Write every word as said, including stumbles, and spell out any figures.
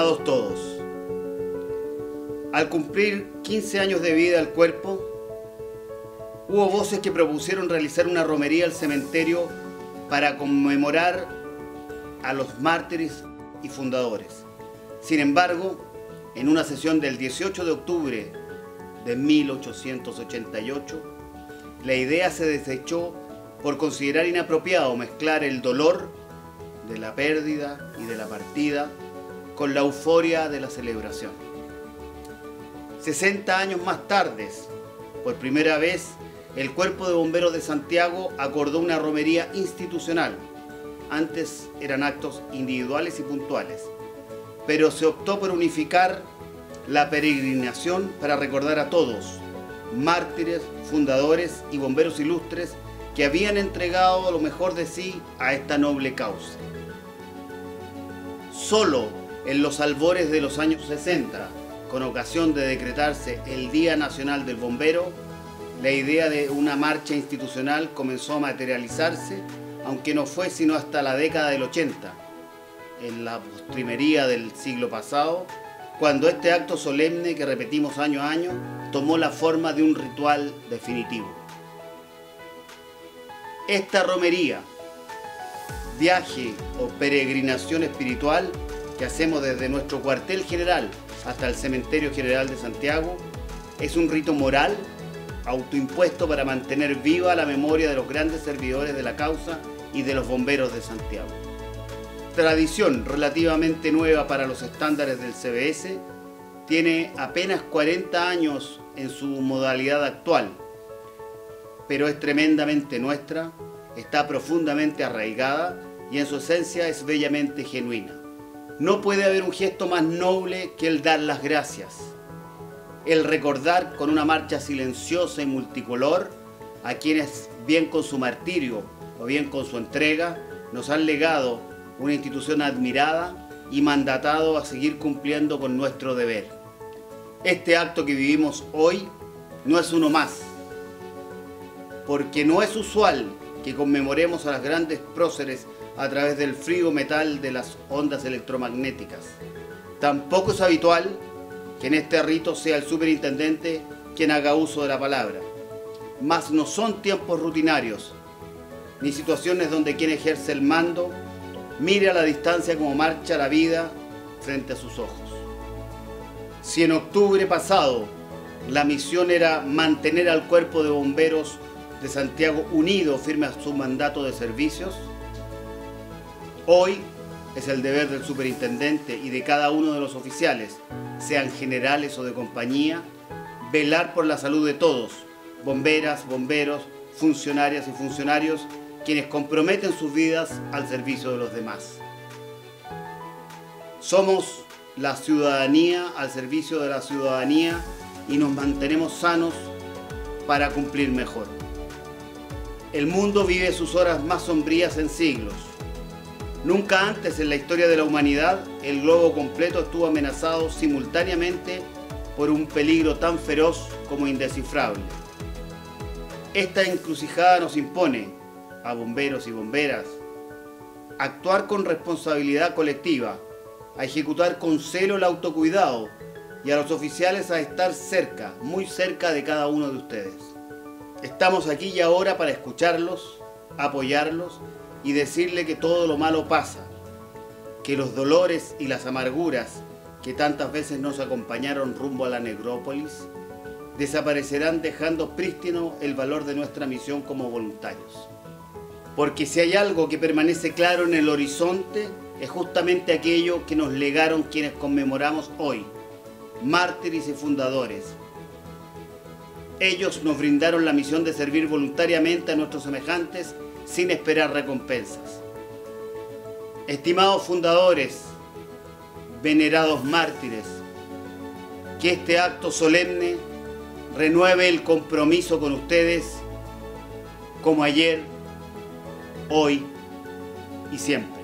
llamados todos. Al cumplir quince años de vida el cuerpo, hubo voces que propusieron realizar una romería al cementerio para conmemorar a los mártires y fundadores. Sin embargo, en una sesión del dieciocho de octubre de mil ochocientos ochenta y ocho, la idea se desechó por considerar inapropiado mezclar el dolor de la pérdida y de la partida con la euforia de la celebración. sesenta años más tarde, por primera vez, el Cuerpo de Bomberos de Santiago acordó una romería institucional. Antes eran actos individuales y puntuales, pero se optó por unificar la peregrinación para recordar a todos, mártires, fundadores y bomberos ilustres que habían entregado lo mejor de sí a esta noble causa. Solo en los albores de los años sesenta, con ocasión de decretarse el Día Nacional del Bombero, la idea de una marcha institucional comenzó a materializarse, aunque no fue sino hasta la década del ochenta, en la postrimería del siglo pasado, cuando este acto solemne que repetimos año a año tomó la forma de un ritual definitivo. Esta romería, viaje o peregrinación espiritual que hacemos desde nuestro cuartel general hasta el Cementerio General de Santiago, es un rito moral autoimpuesto para mantener viva la memoria de los grandes servidores de la causa y de los bomberos de Santiago. Tradición relativamente nueva para los estándares del C B S, tiene apenas cuarenta años en su modalidad actual, pero es tremendamente nuestra, está profundamente arraigada y en su esencia es bellamente genuina. No puede haber un gesto más noble que el dar las gracias, el recordar con una marcha silenciosa y multicolor a quienes, bien con su martirio o bien con su entrega, nos han legado una institución admirada y mandatado a seguir cumpliendo con nuestro deber. Este acto que vivimos hoy no es uno más, porque no es usual que conmemoremos a las grandes próceres a través del frío metal de las ondas electromagnéticas. Tampoco es habitual que en este rito sea el superintendente quien haga uso de la palabra. Mas no son tiempos rutinarios, ni situaciones donde quien ejerce el mando mire a la distancia como marcha la vida frente a sus ojos. Si en octubre pasado la misión era mantener al Cuerpo de Bomberos de Santiago unido firme a su mandato de servicios, hoy es el deber del superintendente y de cada uno de los oficiales, sean generales o de compañía, velar por la salud de todos, bomberas, bomberos, funcionarias y funcionarios, quienes comprometen sus vidas al servicio de los demás. Somos la ciudadanía al servicio de la ciudadanía y nos mantenemos sanos para cumplir mejor. El mundo vive sus horas más sombrías en siglos. Nunca antes en la historia de la humanidad el globo completo estuvo amenazado simultáneamente por un peligro tan feroz como indescifrable. Esta encrucijada nos impone a bomberos y bomberas a actuar con responsabilidad colectiva, a ejecutar con celo el autocuidado y a los oficiales a estar cerca, muy cerca de cada uno de ustedes. Estamos aquí y ahora para escucharlos, apoyarlos y decirle que todo lo malo pasa, que los dolores y las amarguras que tantas veces nos acompañaron rumbo a la necrópolis desaparecerán, dejando prístino el valor de nuestra misión como voluntarios. Porque si hay algo que permanece claro en el horizonte, es justamente aquello que nos legaron quienes conmemoramos hoy, mártires y fundadores. Ellos nos brindaron la misión de servir voluntariamente a nuestros semejantes sin esperar recompensas. Estimados fundadores, venerados mártires, que este acto solemne renueve el compromiso con ustedes como ayer, hoy y siempre.